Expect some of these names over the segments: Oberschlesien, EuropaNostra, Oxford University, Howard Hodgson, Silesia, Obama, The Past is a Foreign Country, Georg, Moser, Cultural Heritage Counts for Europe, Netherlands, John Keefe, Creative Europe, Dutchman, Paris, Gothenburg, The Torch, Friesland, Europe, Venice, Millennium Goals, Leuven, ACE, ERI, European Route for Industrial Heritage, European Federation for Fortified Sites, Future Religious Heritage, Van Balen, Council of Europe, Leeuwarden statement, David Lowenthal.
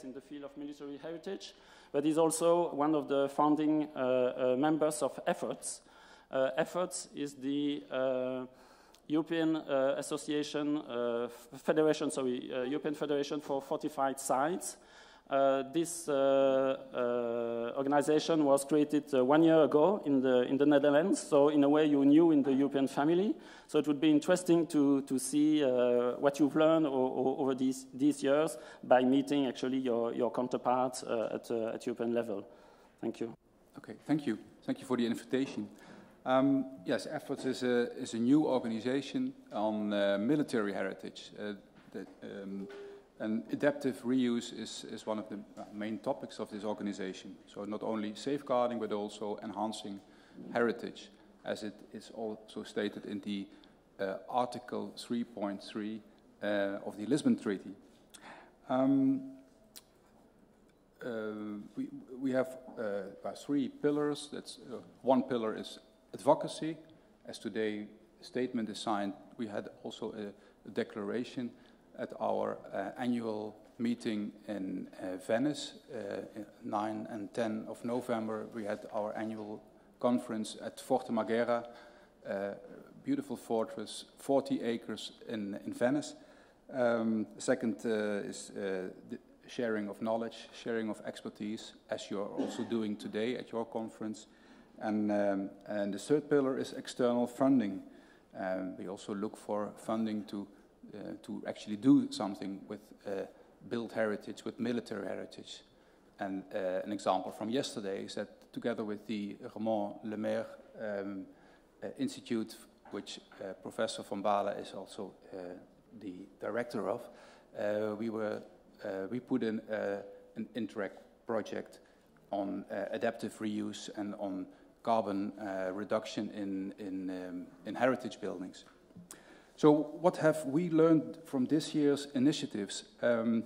complex in the field of military heritage, but is also one of the founding members of EFFORTS. EFFORTS is the European European Federation for Fortified Sites. This organization was created 1 year ago in the Netherlands, so in a way you knew in the European family. So it would be interesting to see what you've learned over these years by meeting actually your counterparts at European level. Thank you. Okay, thank you. Thank you for the invitation. Yes, EFFORTS is a new organization on military heritage. And adaptive reuse is one of the main topics of this organization. So not only safeguarding, but also enhancing heritage, as it is also stated in the Article 3.3 of the Lisbon Treaty. We have three pillars. That's, one pillar is advocacy. As today's statement is signed, we had also a declaration at our annual meeting in Venice, 9 and 10 of November, we had our annual conference at Forte Maghera, beautiful fortress, 40 acres in Venice. Second is the sharing of knowledge, sharing of expertise, as you're also doing today at your conference. And the third pillar is external funding. We also look for funding to actually do something with built heritage, with military heritage. And an example from yesterday is that together with the Raymond Lemaire Institute, which Professor Van Balen is also the director of, we put in an Interact project on adaptive reuse and on carbon reduction in heritage buildings. So what have we learned from this year's initiatives? A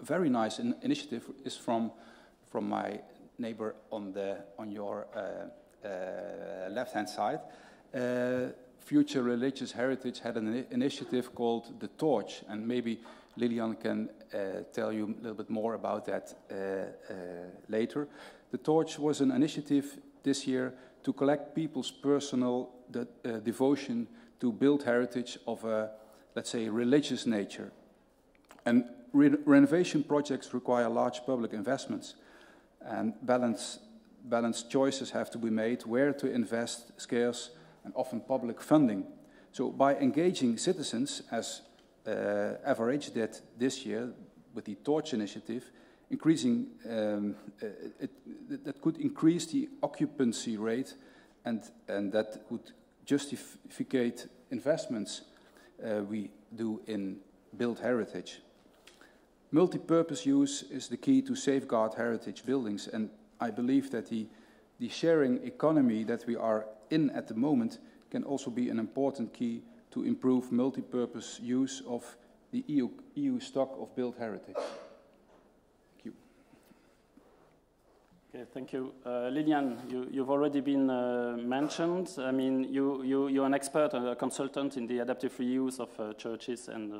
very nice initiative is from my neighbor on your left-hand side. Future Religious Heritage had an initiative called The Torch, and maybe Liliane can tell you a little bit more about that later. The Torch was an initiative this year to collect people's personal devotion to build heritage of a, let's say, religious nature. And renovation projects require large public investments, and balanced choices have to be made where to invest scarce and often public funding. So by engaging citizens, as Average did this year with the Torch initiative, increasing, that could increase the occupancy rate, and that would justificate investments we do in built heritage. Multi-purpose use is the key to safeguard heritage buildings, and I believe that the sharing economy that we are in at the moment can also be an important key to improve multi-purpose use of the EU stock of built heritage. Thank you. Okay, thank you. Liliane, you've already been mentioned. I mean, you're an expert and a consultant in the adaptive reuse of churches and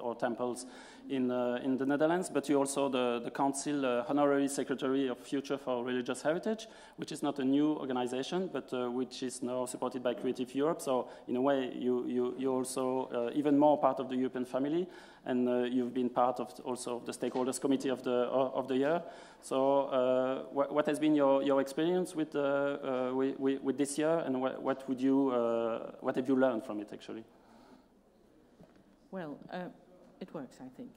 or temples in the Netherlands, but you're also the Council Honorary Secretary of Future for Religious Heritage, which is not a new organization, but which is now supported by Creative Europe. So in a way, you're also even more part of the European family, and you've been part of also the Stakeholders Committee of the year. So what has been your experience with this year, and what have you learned from it actually? Well, it works, I think.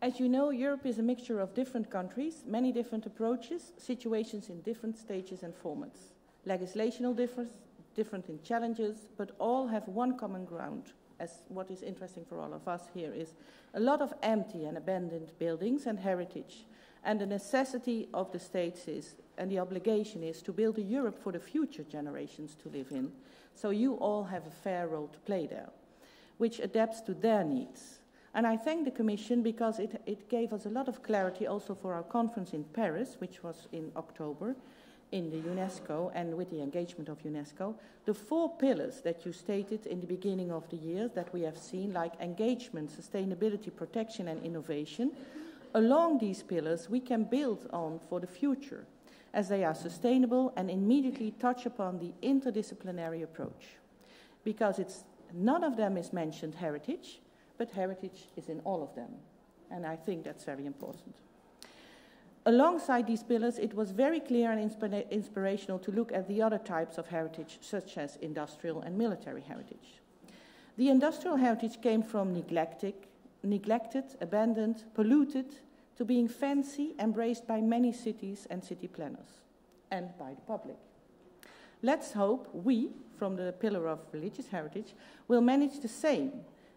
As you know, Europe is a mixture of different countries, many different approaches, situations in different stages and formats. Legislational differences, different in challenges, but all have one common ground. As what is interesting for all of us here is a lot of empty and abandoned buildings and heritage. And the necessity of the states is, and the obligation is, to build a Europe for the future generations to live in. So you all have a fair role to play there, which adapts to their needs. And I thank the Commission because it gave us a lot of clarity also for our conference in Paris, which was in October, in the UNESCO, and with the engagement of UNESCO, the four pillars that you stated in the beginning of the year that we have seen, like engagement, sustainability, protection and innovation, along these pillars we can build on for the future, as they are sustainable and immediately touch upon the interdisciplinary approach. Because none of them is mentioned heritage, but heritage is in all of them. And I think that's very important. Alongside these pillars, it was very clear and inspirational to look at the other types of heritage, such as industrial and military heritage. The industrial heritage came from neglected, abandoned, polluted, to being fancy, embraced by many cities and city planners, and by the public. Let's hope we, from the pillar of religious heritage, will manage the same,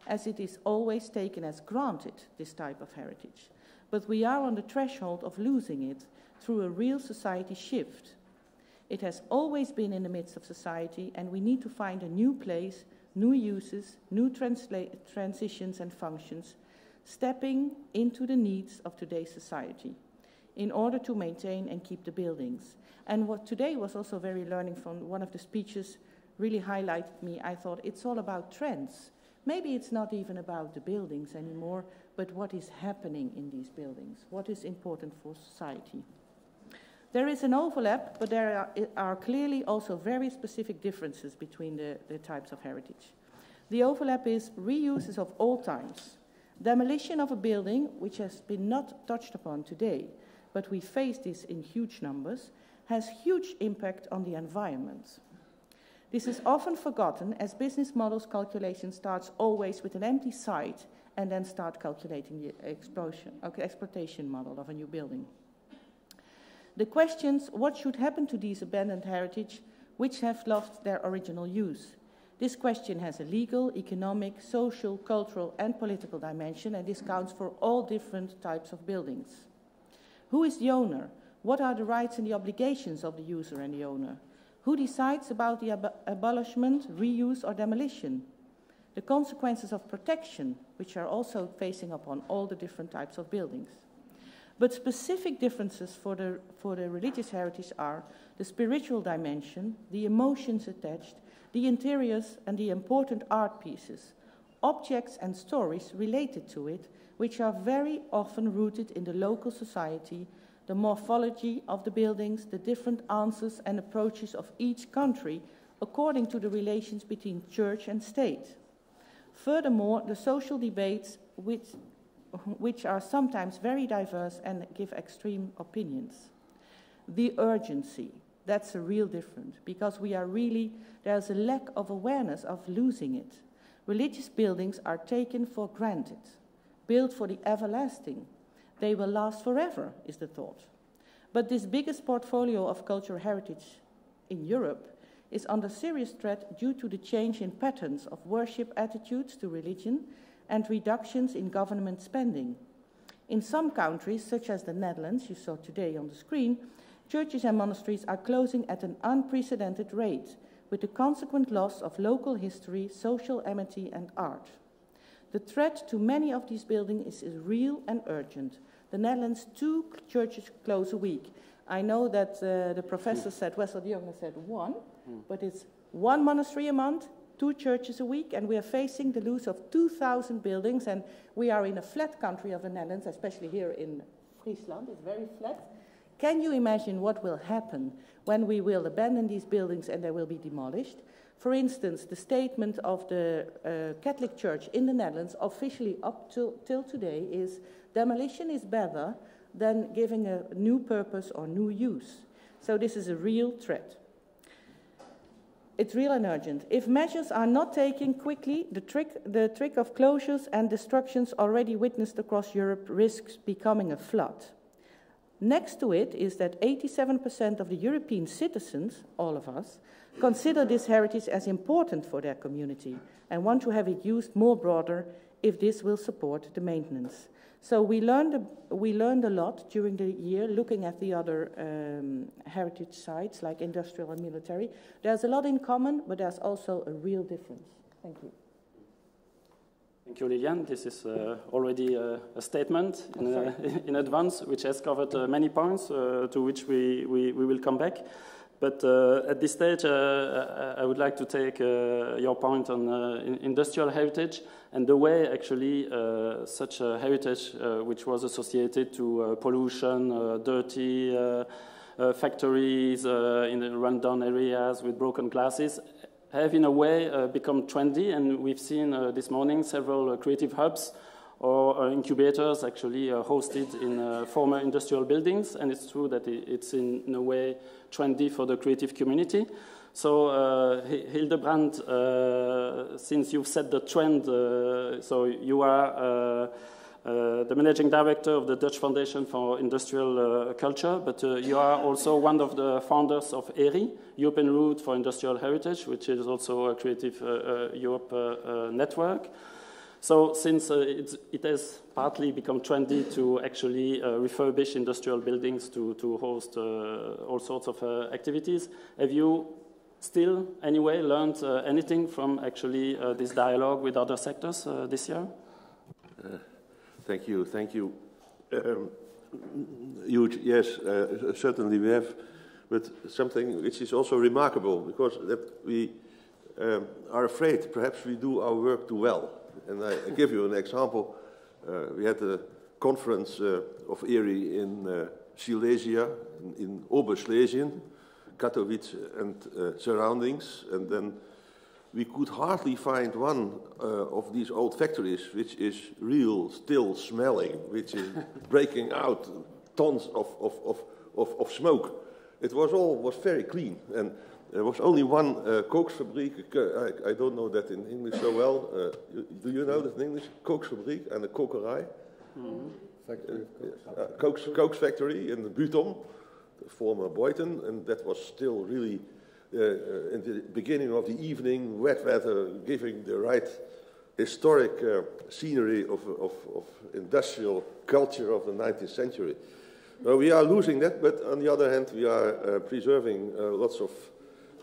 as it is always taken as granted, this type of heritage. But we are on the threshold of losing it through a real society shift. It has always been in the midst of society, and we need to find a new place, new uses, new transitions and functions, stepping into the needs of today's society in order to maintain and keep the buildings. And what today was also very learning from one of the speeches really highlighted me. I thought it's all about trends. Maybe it's not even about the buildings anymore, but what is happening in these buildings, what is important for society. There is an overlap, but there are clearly also very specific differences between the types of heritage. The overlap is reuses of all times. Demolition of a building, which has been not touched upon today, but we face this in huge numbers, has huge impact on the environment. This is often forgotten, as business models calculation starts always with an empty site and then start calculating the exploitation model of a new building. The questions, what should happen to these abandoned heritage which have lost their original use? This question has a legal, economic, social, cultural and political dimension, and this counts for all different types of buildings. Who is the owner? What are the rights and the obligations of the user and the owner? Who decides about the abolishment, reuse or demolition? The consequences of protection, which are also facing upon all the different types of buildings. But specific differences for the religious heritage are the spiritual dimension, the emotions attached, the interiors and the important art pieces, objects and stories related to it, which are very often rooted in the local society, the morphology of the buildings, the different answers and approaches of each country, according to the relations between church and state. Furthermore, the social debates which are sometimes very diverse and give extreme opinions. The urgency, that's a real difference, because there's a lack of awareness of losing it. Religious buildings are taken for granted, built for the everlasting. They will last forever, is the thought. But this biggest portfolio of cultural heritage in Europe is under serious threat due to the change in patterns of worship attitudes to religion and reductions in government spending. In some countries, such as the Netherlands, you saw today on the screen, churches and monasteries are closing at an unprecedented rate, with the consequent loss of local history, social amity and art. The threat to many of these buildings is real and urgent. The Netherlands, 2 churches close a week. I know that the professor said, Wessel de Jonge said one, but it's 1 monastery a month, 2 churches a week, and we are facing the loss of 2,000 buildings, and we are in a flat country of the Netherlands, especially here in Friesland, it's very flat. Can you imagine what will happen when we will abandon these buildings and they will be demolished? For instance, the statement of the Catholic Church in the Netherlands, officially up till today, is demolition is better than giving a new purpose or new use. So this is a real threat. It's real and urgent. If measures are not taken quickly, the trick of closures and destructions already witnessed across Europe risks becoming a flood. Next to it is that 87% of the European citizens, all of us, consider this heritage as important for their community and want to have it used more broader if this will support the maintenance. So we learned a lot during the year looking at the other heritage sites like industrial and military. There's a lot in common, but there's also a real difference. Thank you. Thank you, Liliane. This is already a statement in advance, which has covered many points to which we will come back. But at this stage, I would like to take your point on industrial heritage and the way actually such a heritage which was associated to pollution, dirty factories in the rundown areas with broken glasses have in a way become trendy, and we've seen this morning several creative hubs or incubators actually hosted in former industrial buildings, and it's true that it's in a way trendy for the creative community. So Hildebrand, since you've set the trend, so you are the managing director of the Dutch Foundation for Industrial Culture, but you are also one of the founders of ERI, European Route for Industrial Heritage, which is also a Creative Europe network. So since it has partly become trendy to actually refurbish industrial buildings to host all sorts of activities, have you still anyway learned anything from actually this dialogue with other sectors this year? Thank you, thank you. Huge, yes, certainly we have, but something which is also remarkable, because that we are afraid perhaps we do our work too well. And I give you an example. We had a conference of ERI in Silesia, in Oberschlesien, Katowice and surroundings, and then we could hardly find one of these old factories which is real, still smelling, which is breaking out tons of smoke. It was all was very clean, and there was only one kooksfabriek. I don't know that in English so well. Do you know that in English? Kooksfabriek and the kokerij. Mm-hmm. Kooks factory in the Buton, former Boyton, and that was still really in the beginning of the evening, wet weather, giving the right historic scenery of industrial culture of the 19th century. Well, we are losing that, but on the other hand, we are preserving lots of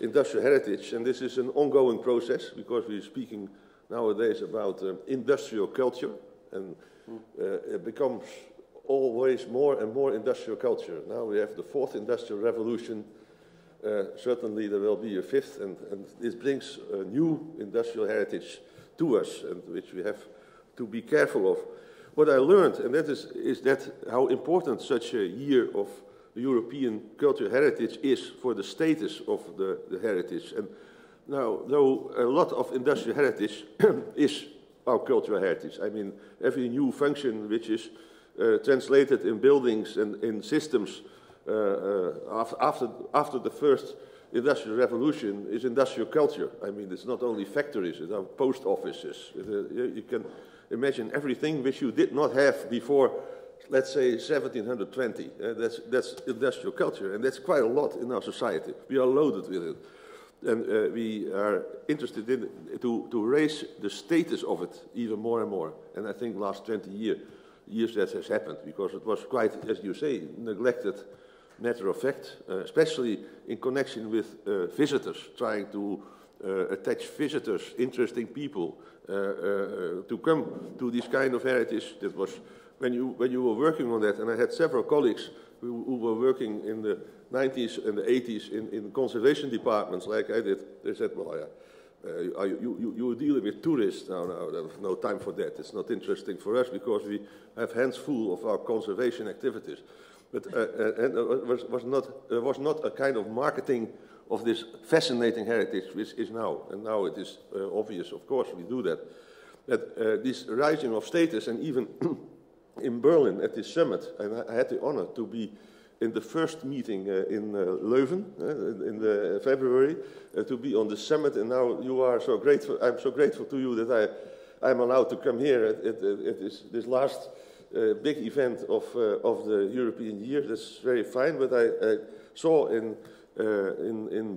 industrial heritage, and this is an ongoing process, because we're speaking nowadays about industrial culture, and it becomes always more and more industrial culture. Now we have the 4th industrial revolution, certainly there will be a 5th, and this brings a new industrial heritage to us, and which we have to be careful of. What I learned, and that is that how important such a year of European cultural heritage is for the status of the heritage. And now, though a lot of industrial heritage is our cultural heritage. I mean, every new function which is translated in buildings and in systems after the first industrial revolution is industrial culture. I mean, it's not only factories, it's our post offices. You can imagine everything which you did not have before, let's say 1720, that's industrial culture, and that's quite a lot in our society. We are loaded with it, and we are interested in to raise the status of it even more and more. And I think last 20 years that has happened, because it was quite, as you say, neglected matter of fact, especially in connection with visitors, trying to attach visitors, interesting people, to come to this kind of heritage. That was when you were working on that, and I had several colleagues who were working in the 90s and the 80s in conservation departments like I did. They said, well, yeah, you're dealing with tourists now, there's no time for that. It's not interesting for us because we have hands full of our conservation activities. But and it was not a kind of marketing of this fascinating heritage, which is now. And now it is obvious, of course, we do that. But this rising of status, and even in Berlin at this summit, and I had the honor to be in the first meeting in Leuven in the February, to be on the summit, and now you are so grateful. I'm so grateful to you that I'm allowed to come here at this last big event of the European year. That's very fine, but I saw in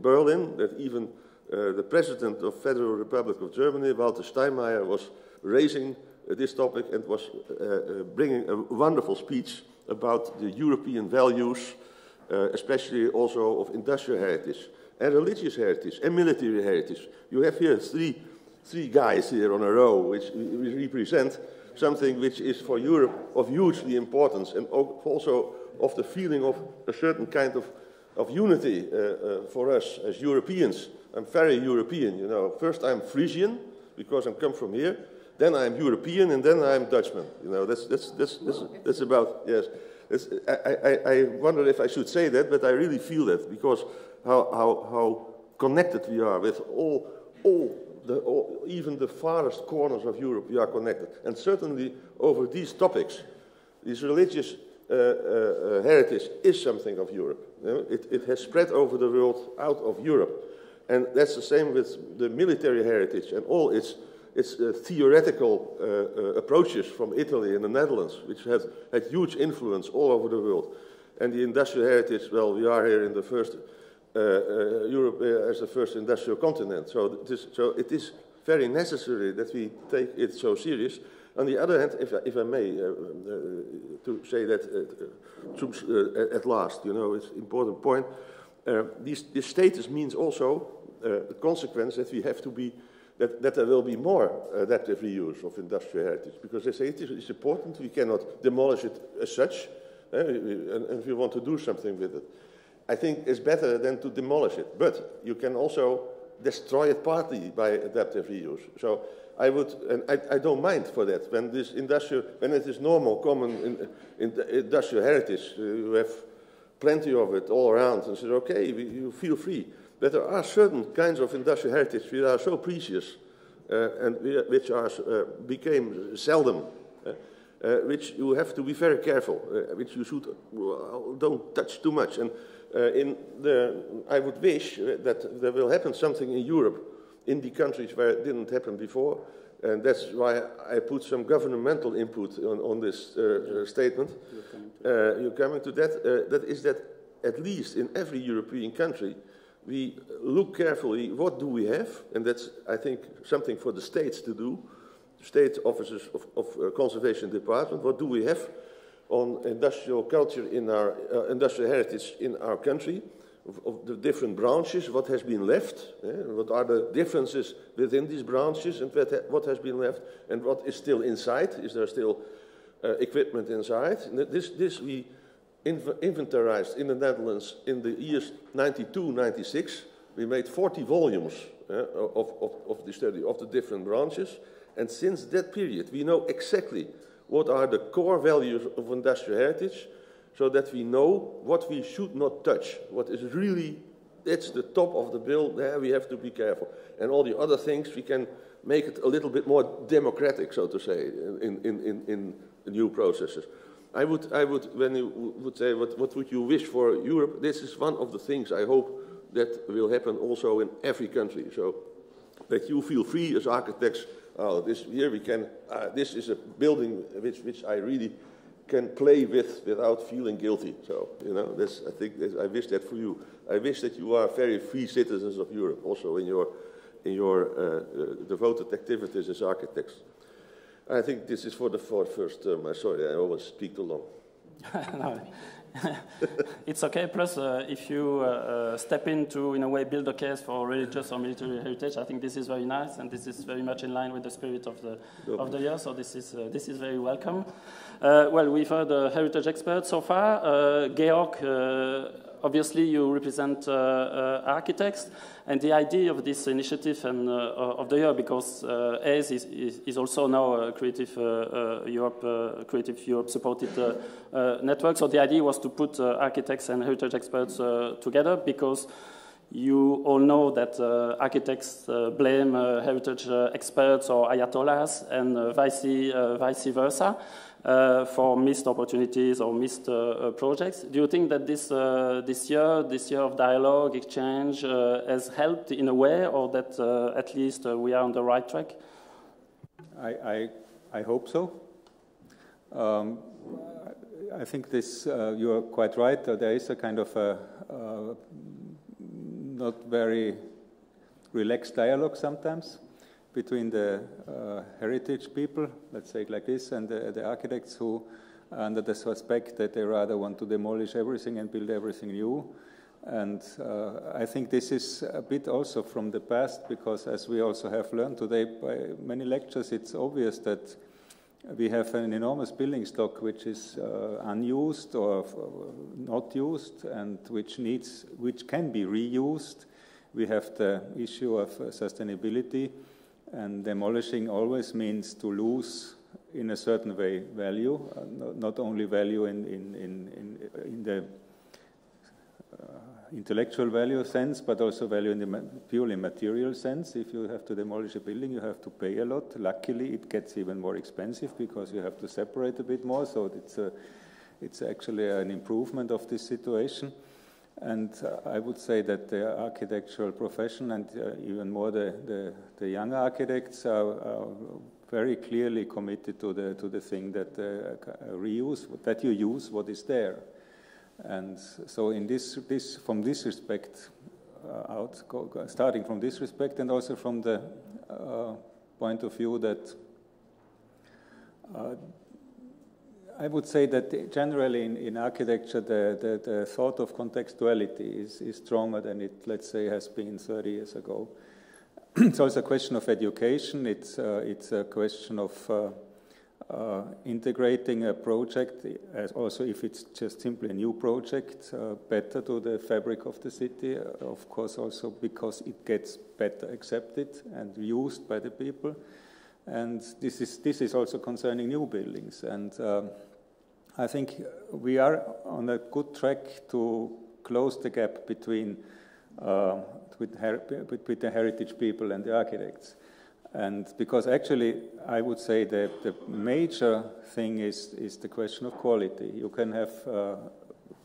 Berlin that even the president of Federal Republic of Germany, Walter Steinmeier, was raising this topic and was bringing a wonderful speech about the European values, especially also of industrial heritage and religious heritage and military heritage. You have here three guys here on a row which represent something which is for Europe of hugely importance, and also of the feeling of a certain kind of of unity for us as Europeans. I'm very European, you know. First I'm Frisian, because I come from here. Then I'm European, and then I'm Dutchman. You know, that's about, yes. I wonder if I should say that, but I really feel that, because how connected we are with all, even the farthest corners of Europe, we are connected. And certainly over these topics, this religious heritage is something of Europe. You know, it has spread over the world out of Europe. And that's the same with the military heritage and all its theoretical approaches from Italy and the Netherlands, which have had huge influence all over the world. And the industrial heritage, well, we are here in the first, Europe as the first industrial continent. So it is very necessary that we take it so serious. On the other hand, if I may, to say that at last, you know, it's an important point. This status means also the consequence that we have to be, that there will be more adaptive reuse of industrial heritage, because they say it's important, we cannot demolish it as such, and we want to do something with it. I think it's better than to demolish it, but you can also destroy it partly by adaptive reuse. So I would, and I don't mind for that, when this industrial, when it is normal, common in industrial heritage, you have plenty of it all around, and says, okay, you feel free. But there are certain kinds of industrial heritage which are so precious and which are, became seldom, which you have to be very careful, which you should don't touch too much. And I would wish that there will happen something in Europe, in the countries where it didn't happen before, and that's why I put some governmental input on this statement. You're coming to that. That is that at least in every European country, we look carefully what do we have, and that's, I think, something for the states to do, state offices of conservation department. What do we have on industrial culture in our industrial heritage in our country? Of the different branches, what has been left, what are the differences within these branches, and what has been left, and what is still inside? Is there still equipment inside? And this we inventarized in the Netherlands in the years 92, 96. We made 40 volumes of the study of the different branches, and since that period we know exactly what are the core values of industrial heritage, so that we know what we should not touch, what is really, it's the top of the bill, there we have to be careful. And all the other things, we can make it a little bit more democratic, so to say, in new processes. I would when you would say, what would you wish for Europe? This is one of the things I hope that will happen also in every country. So that you feel free as architects, this is a building which I really can play with without feeling guilty. So, you know, I wish that for you. I wish that you are very free citizens of Europe, also in your devoted activities as architects. I think this is for the first term. I'm sorry, I always speak too long. No. It's okay. Plus, if you step in to, in a way, build a case for religious or military heritage, I think this is very nice, and this is very much in line with the spirit of the year. So this is very welcome. Well, we've heard heritage experts so far. Georg, obviously you represent architects, and the idea of this initiative and of the year, because ACE is also now a Creative Europe supported network. So the idea was to put architects and heritage experts together, because you all know that architects blame heritage experts or ayatollahs, and vice versa, for missed opportunities or missed projects. Do you think that this year of dialogue, exchange, has helped in a way, or that at least we are on the right track? I hope so. I think this, you are quite right, there is a kind of a not very relaxed dialogue sometimes between the heritage people, let's say it like this, and the architects, who under the suspect that they rather want to demolish everything and build everything new. And I think this is a bit also from the past, because as we also have learned today by many lectures, it's obvious that We have an enormous building stock which is unused or not used, and which can be reused. We have the issue of sustainability, and demolishing always means to lose, in a certain way, value, not only value in the intellectual value sense, but also value in the purely material sense. If you have to demolish a building, you have to pay a lot. Luckily, it gets even more expensive because you have to separate a bit more, so it's actually an improvement of this situation. And I would say that the architectural profession, and even more the younger architects, are very clearly committed to the thing that reuse, that you use what is there. And so in starting from this respect, and also from the point of view that I would say that generally in architecture the thought of contextuality is stronger than it, let's say, has been 30 years ago. It's also a question of education. It's a question of integrating a project, as also if it's just simply a new project, better to the fabric of the city, of course also because it gets better accepted and used by the people. And this is also concerning new buildings. And I think we are on a good track to close the gap between the heritage people and the architects. And because actually, I would say that the major thing is the question of quality. You can have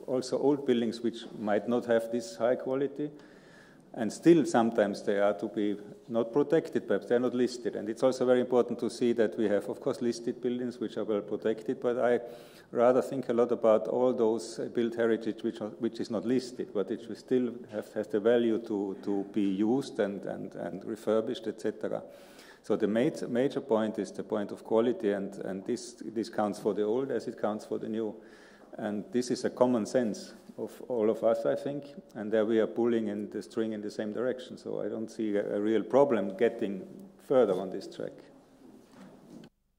also old buildings which might not have this high quality, and still sometimes they are to be not protected, perhaps they're not listed. And it's also very important to see that we have, of course, listed buildings which are well protected, but I rather think a lot about all those built heritage which is not listed, but which we still has the value to be used and refurbished, etc. So the major point is the point of quality, and this counts for the old as it counts for the new. And this is a common sense of all of us, I think, and there we are pulling in the string in the same direction. So I don't see a real problem getting further on this track.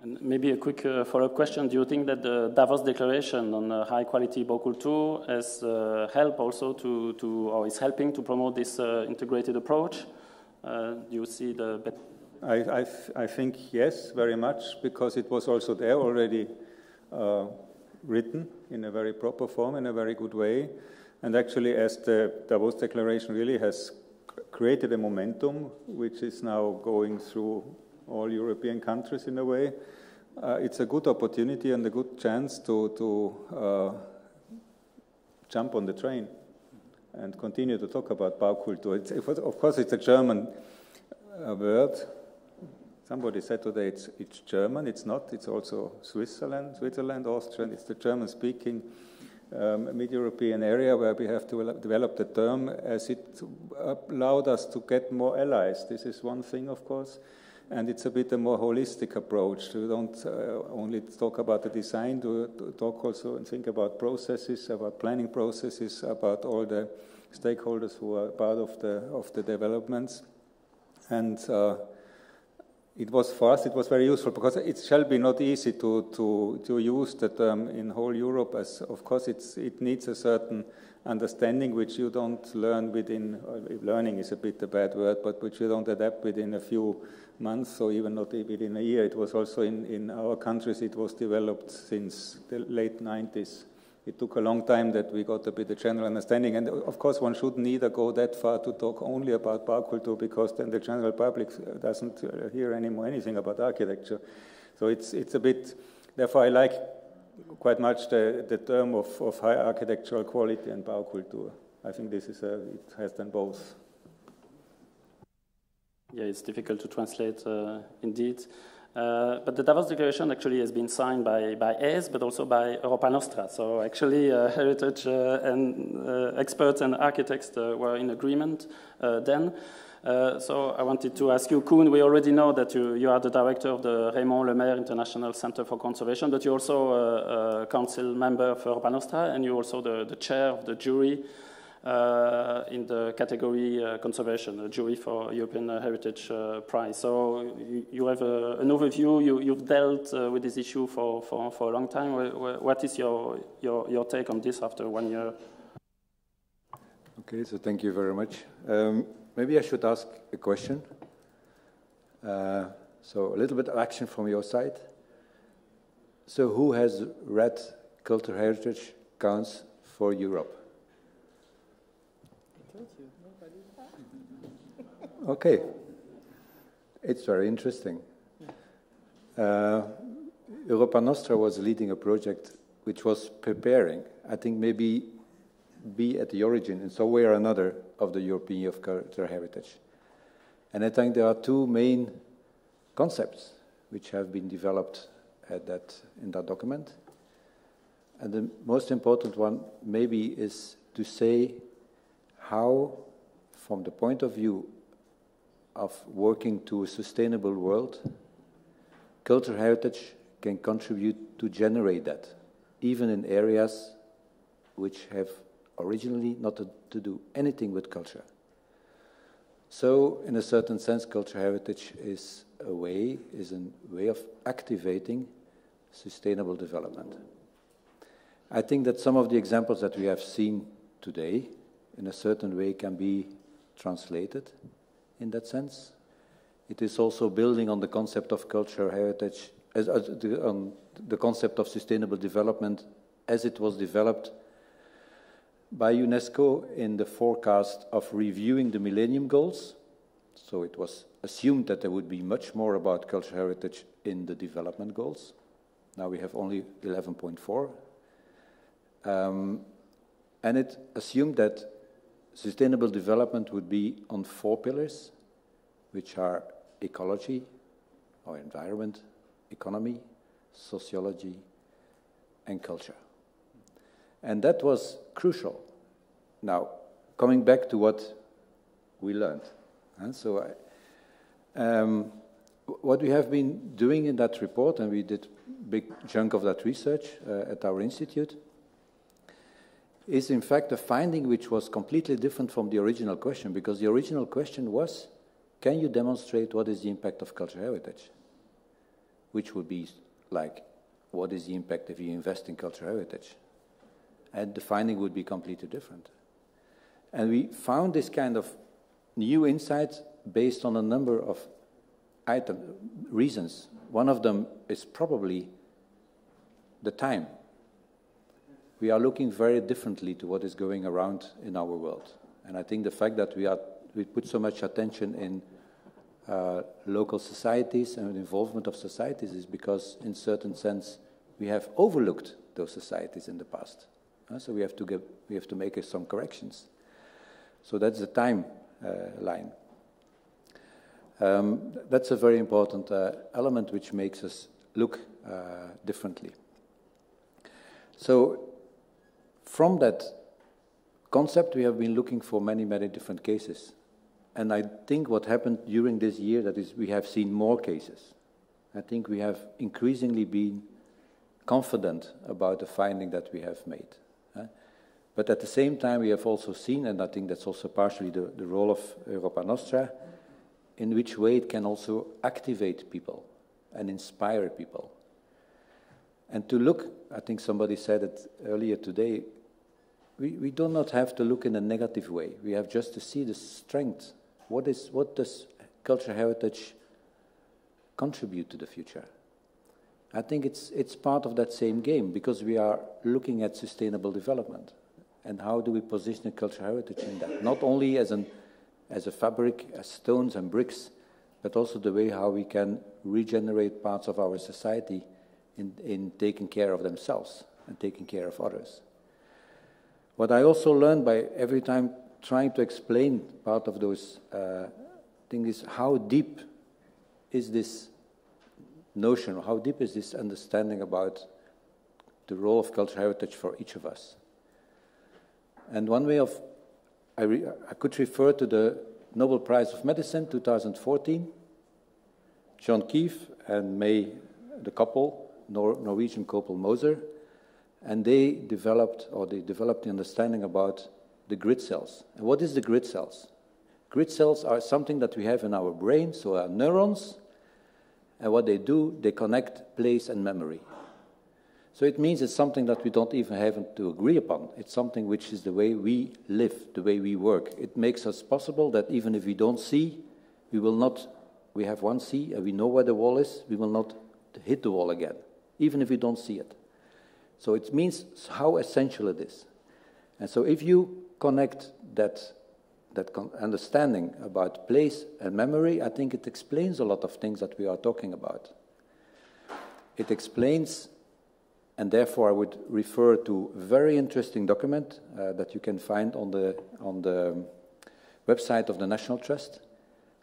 And maybe a quick follow-up question. Do you think that the Davos Declaration on high-quality Baukultur has helped also or is helping to promote this integrated approach? Do you see the... I think yes, very much, because it was also there already written in a very proper form, in a very good way. And actually, as the Davos Declaration really has created a momentum, which is now going through all European countries in a way, it's a good opportunity and a good chance to jump on the train and continue to talk about Baukultur. Of course, it's a German word. Somebody said today it's German. It's not. It's also Switzerland, Austria. It's the German-speaking mid-European area where we have to develop the term, as it allowed us to get more allies. This is one thing, of course, and it's a bit a more holistic approach. We don't only talk about the design. We talk also and think about processes, about planning processes, about all the stakeholders who are part of the developments, and. It was, for us, it was very useful, because it shall be not easy to use the term in whole Europe, as of course it needs a certain understanding which you don't learn within, learning is a bit a bad word, but which you don't adapt within a few months or even not within a year. It was also in our countries, it was developed since the late 90s. It took a long time that we got a bit of general understanding. And of course, one shouldn't either go that far to talk only about Baukultur, because then the general public doesn't hear anymore anything about architecture. So it's a bit, therefore I like quite much the term of high architectural quality and Baukultur. I think this is it has done both. Yeah, it's difficult to translate indeed. But the Davos Declaration actually has been signed by ACE, but also by EuropaNostra. So actually, heritage and experts and architects were in agreement then. So I wanted to ask you, Kuhn, we already know that you are the director of the Raymond Lemaire International Center for Conservation, but you're also a council member of EuropaNostra, and you're also the chair of the jury in the category conservation, a jury for European Heritage Prize. So you have an overview. You've dealt with this issue for a long time. What is your take on this after 1 year? Okay, so thank you very much. Maybe I should ask a question. So a little bit of action from your side. So who has read Cultural Heritage Counts for Europe? Okay, it's very interesting. EuropaNostra was leading a project which was preparing, I think maybe be at the origin in some way or another of the European Year of Cultural Heritage. And I think there are two main concepts which have been developed at that, in that document. And the most important one maybe is to say how, from the point of view of working to a sustainable world, cultural heritage can contribute to generate that, even in areas which have originally not to do anything with culture. So, in a certain sense, cultural heritage is a way of activating sustainable development. I think that some of the examples that we have seen today, in a certain way, can be translated in that sense. It is also building on the concept of cultural heritage, on the concept of sustainable development as it was developed by UNESCO in the forecast of reviewing the Millennium Goals. So it was assumed that there would be much more about cultural heritage in the development goals. Now we have only 11.4. And it assumed that sustainable development would be on four pillars, which are ecology, or environment, economy, sociology, and culture. And that was crucial. Now, coming back to what we learned. And so what we have been doing in that report, and we did a big chunk of that research at our institute, is in fact a finding which was completely different from the original question, because the original question was, can you demonstrate what is the impact of cultural heritage? Which would be like, what is the impact if you invest in cultural heritage? And the finding would be completely different. And we found this kind of new insight based on a number of reasons. One of them is probably the time. We are looking very differently to what is going around in our world. And I think the fact that we put so much attention in local societies and involvement of societies is because, in certain sense, we have overlooked those societies in the past. So we have to, make some corrections. So that's the time line. That's a very important element which makes us look differently. So, from that concept, we have been looking for many, many different cases. And I think what happened during this year, that is, we have seen more cases. I think we have increasingly been confident about the finding that we have made. But at the same time, we have also seen, and I think that's also partially the role of EuropaNostra, in which way it can also activate people and inspire people. And to look, I think somebody said it earlier today, we do not have to look in a negative way. We have just to see the strength. What does cultural heritage contribute to the future? I think it's part of that same game, because we are looking at sustainable development. And how do we position cultural heritage in that? Not only as a fabric, as stones and bricks, but also the way how we can regenerate parts of our society in taking care of themselves and taking care of others. What I also learned by every time trying to explain part of those things is how deep is this notion, how deep is this understanding about the role of cultural heritage for each of us. And one way of, I could refer to the Nobel Prize of Medicine 2014, John Keefe and May, the couple, Norwegian couple Moser, and they developed the understanding about the grid cells. And what is the grid cells? Grid cells are something that we have in our brain, so our neurons, and what they do, they connect place and memory. So it means it's something that we don't even have to agree upon. It's something which is the way we live, the way we work. It makes us possible that even if we don't see, we will not, we have one see and we know where the wall is, we will not hit the wall again, even if we don't see it. So it means how essential it is. And so if you connect that understanding about place and memory, I think it explains a lot of things that we are talking about. It explains, and therefore I would refer to a very interesting document that you can find on the website of the National Trust.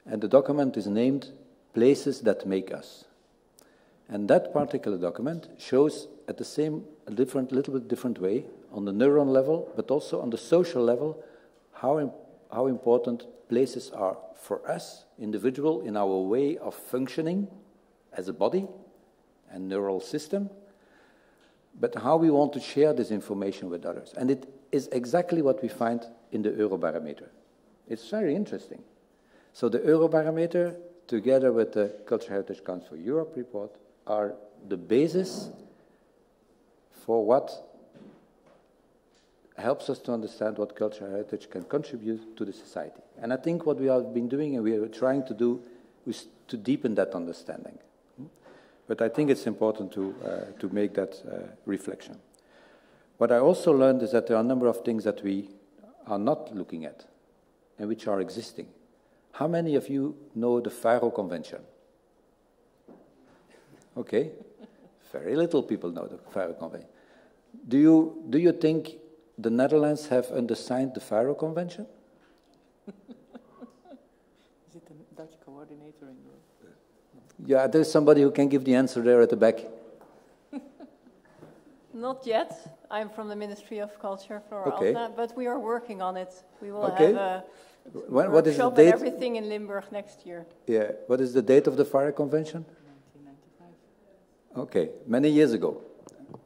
And the document is named Places That Make Us. And that particular document shows at the same, a different, little bit different way, on the neuron level, but also on the social level, how important places are for us, individual, in our way of functioning as a body and neural system, but how we want to share this information with others. And it is exactly what we find in the Eurobarometer. It's very interesting. So the Eurobarometer, together with the Cultural Heritage Council Europe report, are the basis for what helps us to understand what cultural heritage can contribute to the society. And I think what we have been doing and we are trying to do is to deepen that understanding. But I think it's important to make that reflection. What I also learned is that there are a number of things that we are not looking at and which are existing. How many of you know the Faro Convention? Okay, very little people know the Faro Convention. Do you think the Netherlands have undersigned the Faro Convention? Is it a Dutch coordinator in Europe? Yeah, there's somebody who can give the answer there at the back. Not yet. I'm from the Ministry of Culture, Flora Alta, but we are working on it. We will have a what is the date? Everything in Limburg next year. Yeah. What is the date of the Faro Convention? 1995. Okay, many years ago.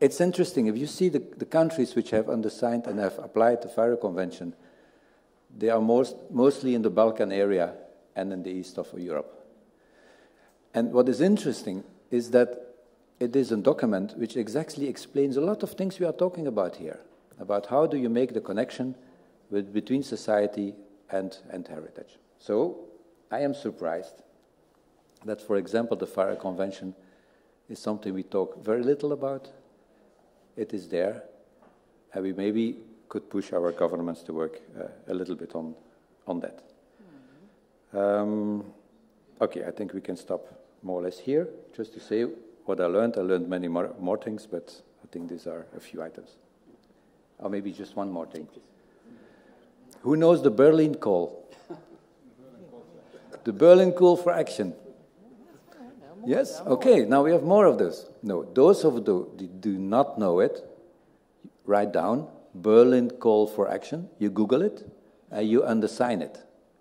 It's interesting, if you see the countries which have undersigned and have applied the Faro Convention, they are mostly in the Balkan area and in the east of Europe. And what is interesting is that it is a document which exactly explains a lot of things we are talking about here, about how do you make the connection between society and heritage. So I am surprised that, for example, the Faro Convention is something we talk very little about. It is there, and we maybe could push our governments to work a little bit on that. Mm-hmm. Okay, I think we can stop more or less here, just to say what I learned. I learned many more things, but I think these are a few items. Or maybe just one more thing. Who knows the Berlin Call? The Berlin Call for Action. Yes? Okay, now we have more of those. No, those of you who do not know it, write down Berlin Call for Action, you Google it, and you undersign it.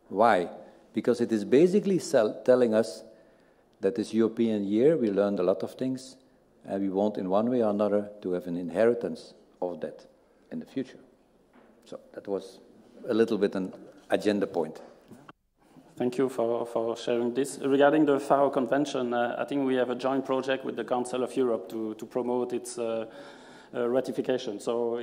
Why? Because it is basically telling us that this European year, we learned a lot of things, and we want in one way or another to have an inheritance of that in the future. So that was a little bit an agenda point. Thank you for sharing this. Regarding the Faro Convention, I think we have a joint project with the Council of Europe to promote its ratification. So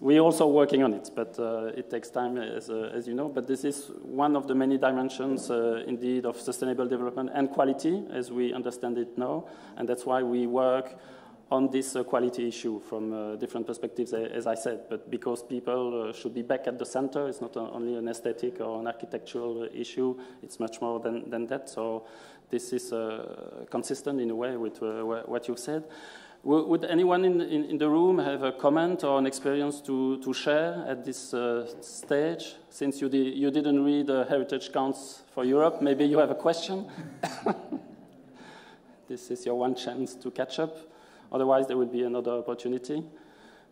we're also working on it, but it takes time, as you know. But this is one of the many dimensions, indeed, of sustainable development and quality, as we understand it now. And that's why we work on this quality issue from different perspectives, as I said, but because people should be back at the center. It's not only an aesthetic or an architectural issue, it's much more than that. So this is consistent in a way with what you've said. Would anyone in the room have a comment or an experience to share at this stage? Since you didn't read Heritage Counts for Europe, maybe you have a question? This is your one chance to catch up. Otherwise, there will be another opportunity.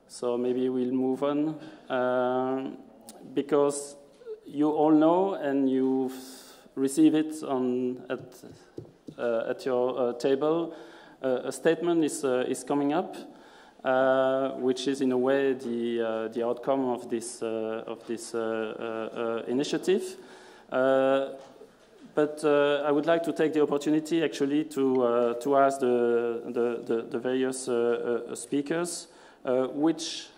So maybe we'll move on. Because you all know and you receive it at your table, a statement is coming up. which is in a way the outcome of this initiative. But I would like to take the opportunity actually to ask the various speakers which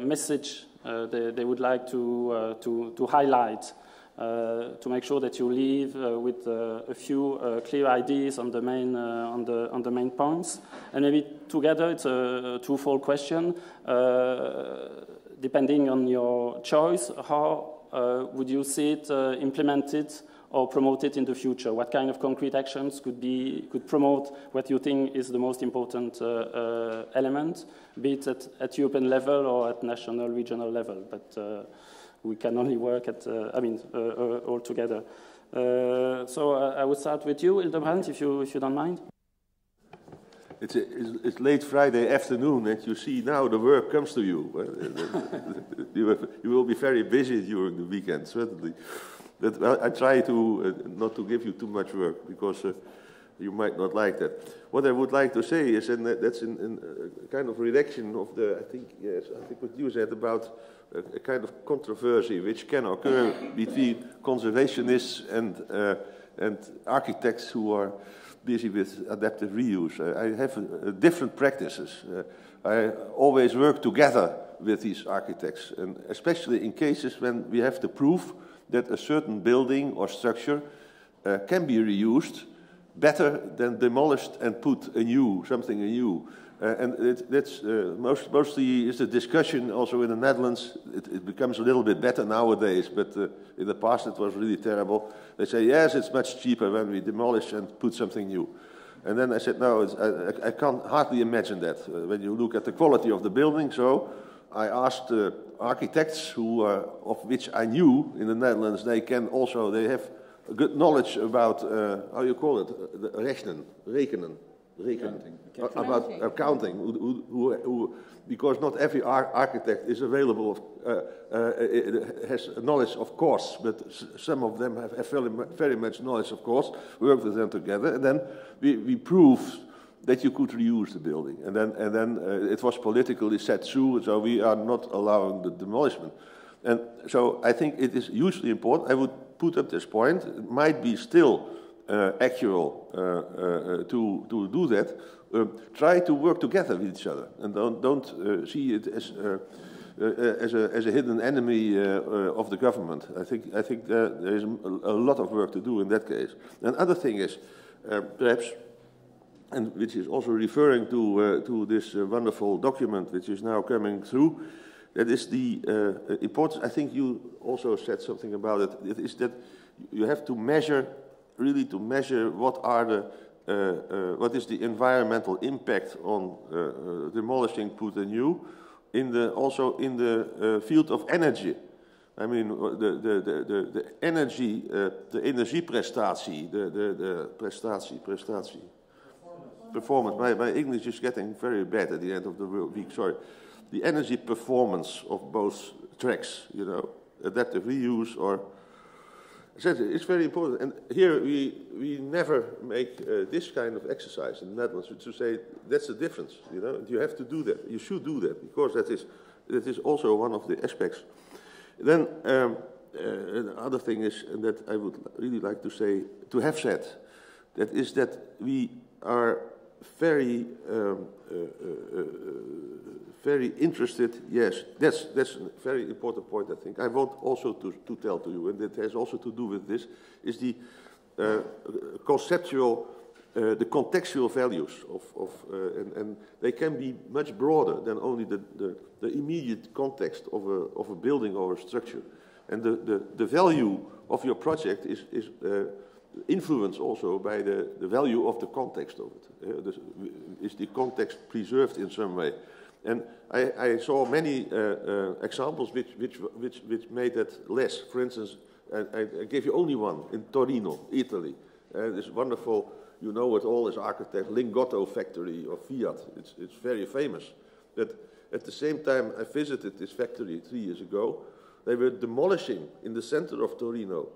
message they would like to highlight to make sure that you leave with a few clear ideas on the main on the main points, and maybe together it's a twofold question depending on your choice. How would you see it implemented or promoted in the future? What kind of concrete actions could promote what you think is the most important element, be it at European level or at national, regional level? But we can only work at, all together. So I would start with you, Hildebrand, if you don't mind. It's late Friday afternoon, and you see now the work comes to you. You will be very busy during the weekend, certainly. But I try to not to give you too much work, because you might not like that. What I would like to say is, and that's in kind of reaction of the, I think what you said about a kind of controversy which can occur between conservationists and architects who are busy with adaptive reuse. I have different practices. I always work together with these architects, and especially in cases when we have to prove that a certain building or structure can be reused better than demolished and put anew, something anew. And that's mostly is the discussion also in the Netherlands. It becomes a little bit better nowadays, but in the past it was really terrible. They say, yes, it's much cheaper when we demolish and put something new. And then I said, no, I can't hardly imagine that when you look at the quality of the building. So I asked architects who, of which I knew in the Netherlands, they have good knowledge about, how you call it, rekenen. About accounting, who, because not every architect is available, has knowledge of course, but some of them have very much knowledge of course, work with them together, and then we proved that you could reuse the building. And then it was politically set through, so we are not allowing the demolition. And so I think it is hugely important. I would put up this point. It might be still actual to do that. Try to work together with each other, and don't see it as a hidden enemy of the government. I think there is a lot of work to do in that case. Another thing is perhaps, and which is also referring to this wonderful document which is now coming through. That is the importance. I think you also said something about it. It is that you have to measure. Really, to measure what is the environmental impact on demolishing, put anew, also in the field of energy. I mean, the energy, the energieprestatie, performance. My English is getting very bad at the end of the week. Sorry, the energy performance of both tracks. You know, adaptive reuse or. It's very important, and here we never make this kind of exercise in the Netherlands to say that's the difference. You know, you have to do that. You should do that because that is also one of the aspects. Then another thing is that I would really like to say, to have said, that is that we are very very interested, yes, that's a very important point, I think. I want also to tell to you, and that has also to do with this, is the conceptual, the contextual values and they can be much broader than only the immediate context of a building or a structure. And the value of your project is influenced also by the value of the context of it. Is the context preserved in some way? And I saw many examples which made that less. For instance, I gave you only one in Torino, Italy. This wonderful, you know it all as architect, Lingotto factory of Fiat. It's very famous. But at the same time, I visited this factory 3 years ago. They were demolishing in the center of Torino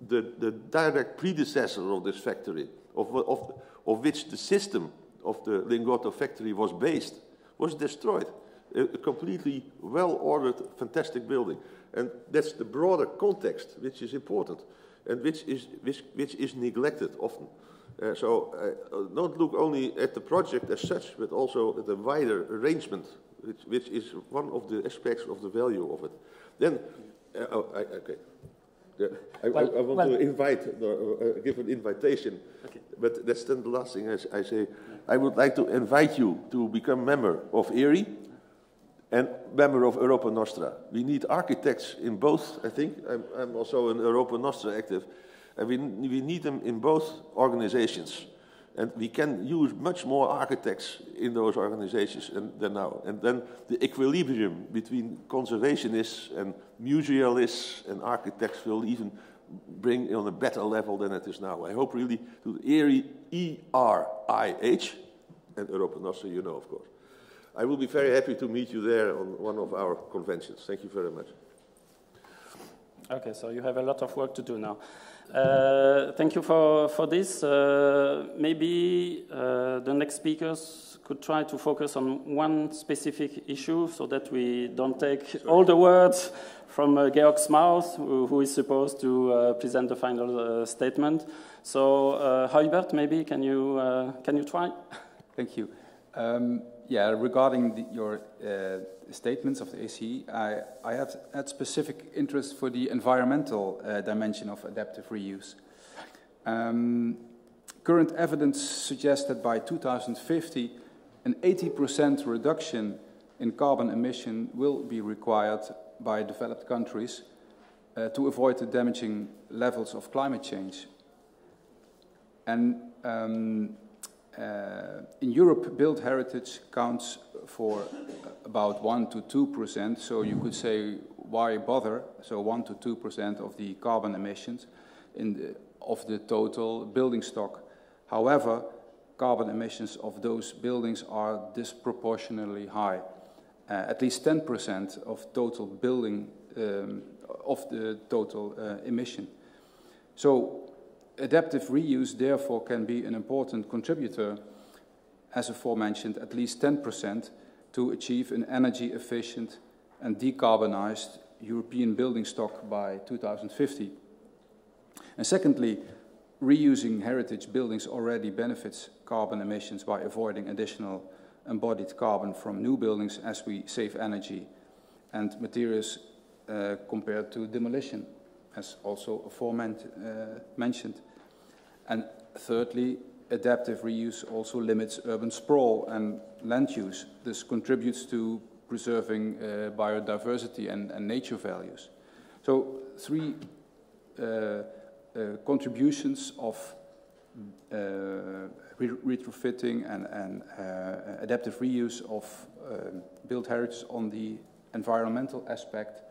the direct predecessor of this factory, of which the system of the Lingotto factory was based, was destroyed. A completely well-ordered, fantastic building. And that's the broader context which is important and which is neglected often. So don't look only at the project as such, but also at the wider arrangement, which is one of the aspects of the value of it. Then, okay. Yeah. I want to give an invitation, okay. But that's then the last thing I say. I would like to invite you to become member of ERI and member of EuropaNostra. We need architects in both, I think. I'm also an EuropaNostra active. And we need them in both organizations. And we can use much more architects in those organizations than now. And then the equilibrium between conservationists and musealists and architects will even bring on a better level than it is now. I hope really to ERIH, E-R-I-H, and EuropaNostra, you know, of course. I will be very happy to meet you there on one of our conventions. Thank you very much. Okay, so you have a lot of work to do now. Thank you for this. Maybe the next speakers could try to focus on one specific issue so that we don't take all the words from Georg's mouth, who is supposed to present the final statement. So, Heubert, maybe can you try? Thank you. Yeah, regarding your statements of the ACE, I have had specific interest for the environmental dimension of adaptive reuse. Current evidence suggests that by 2050, an 80% reduction in carbon emission will be required by developed countries to avoid the damaging levels of climate change. And in Europe, built heritage counts for about 1 to 2%, so you could say, why bother? So 1 to 2% of the carbon emissions of the total building stock. However, carbon emissions of those buildings are disproportionately high. At least 10% of total building of the total emission. So adaptive reuse, therefore, can be an important contributor, as aforementioned, at least 10%, to achieve an energy-efficient and decarbonized European building stock by 2050. And secondly, reusing heritage buildings already benefits carbon emissions by avoiding additional embodied carbon from new buildings as we save energy and materials compared to demolition, as also aforementioned. And thirdly, adaptive reuse also limits urban sprawl and land use. This contributes to preserving biodiversity and nature values. So three contributions of retrofitting and adaptive reuse of built heritage on the environmental aspect,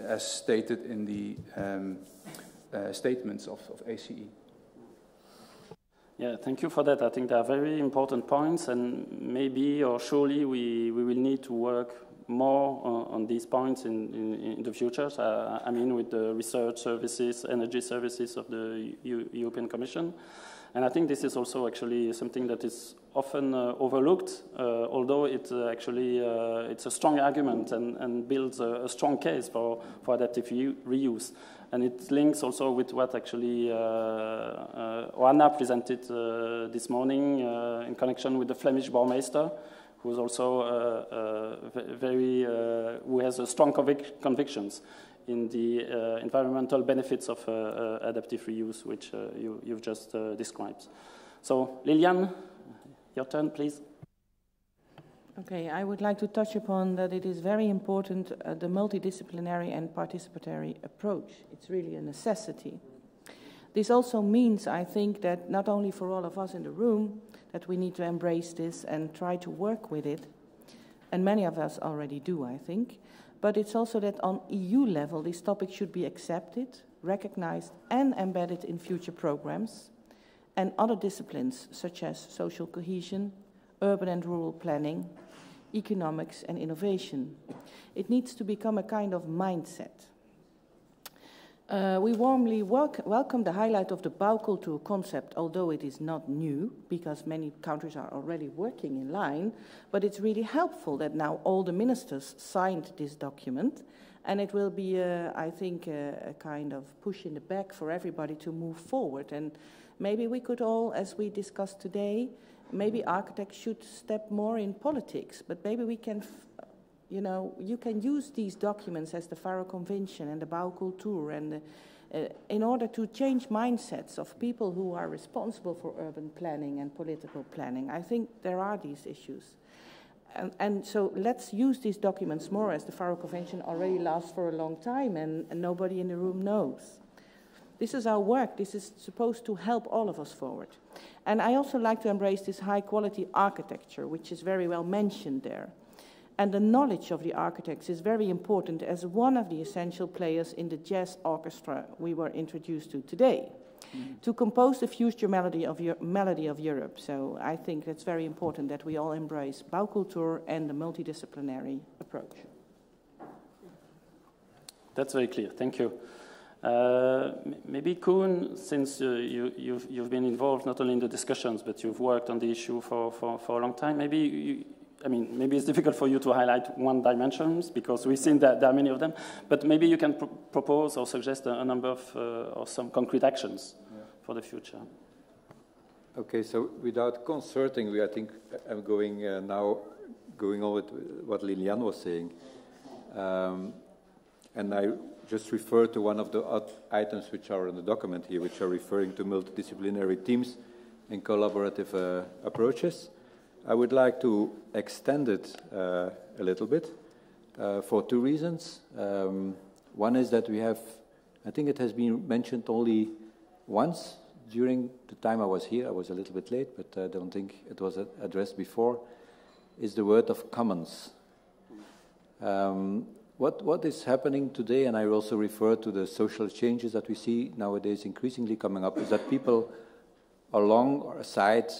as stated in the statements of ACE. Yeah, thank you for that. I think they are very important points, and maybe or surely we will need to work more on these points in the future. So, I mean, with the research services, energy services of the European Commission. And I think this is also actually something that is often overlooked, although it actually it's a strong argument and builds a strong case for adaptive reuse. And it links also with what actually Oana presented this morning in connection with the Flemish Burmeister, who is also who has a strong convictions in the environmental benefits of adaptive reuse, which you've just described. So, Liliane, your turn, please. Okay, I would like to touch upon that it is very important, the multidisciplinary and participatory approach. It's really a necessity. This also means, I think, that not only for all of us in the room, that we need to embrace this and try to work with it, and many of us already do, I think, but it's also that on EU level, this topic should be accepted, recognized, and embedded in future programs and other disciplines such as social cohesion, urban and rural planning, economics and innovation. It needs to become a kind of mindset. We warmly welcome the highlight of the Baukultur concept, although it is not new, because many countries are already working in line, but it's really helpful that now all the ministers signed this document, and it will be, I think, a kind of push in the back for everybody to move forward. And maybe we could all, as we discussed today, maybe architects should step more in politics, but maybe we can... You know, you can use these documents as the Faro Convention and the Baukultur and in order to change mindsets of people who are responsible for urban planning and political planning. I think there are these issues. And so let's use these documents more, as the Faro Convention already lasts for a long time and nobody in the room knows. This is our work. This is supposed to help all of us forward. And I also like to embrace this high-quality architecture, which is very well mentioned there. And the knowledge of the architects is very important as one of the essential players in the jazz orchestra we were introduced to today, to compose the future melody of Europe. So I think it's very important that we all embrace Baukultur and the multidisciplinary approach. That's very clear. Thank you. Maybe Kuhn, since you've been involved not only in the discussions, but you've worked on the issue for a long time, maybe you... I mean, maybe it's difficult for you to highlight one dimension because we've seen that there are many of them, but maybe you can propose or suggest a number of or some concrete actions for the future. Okay, so without concerting, I think I'm going now on with what Liliane was saying, and I just refer to one of the items which are in the document here, which are referring to multidisciplinary teams and collaborative approaches. I would like to extend it a little bit for two reasons. One is that we have, I think it has been mentioned only once during the time I was here. I was a little bit late, but I don't think it was addressed before, is the word of commons. What is happening today, and I also refer to the social changes that we see nowadays increasingly coming up, is that people along or aside,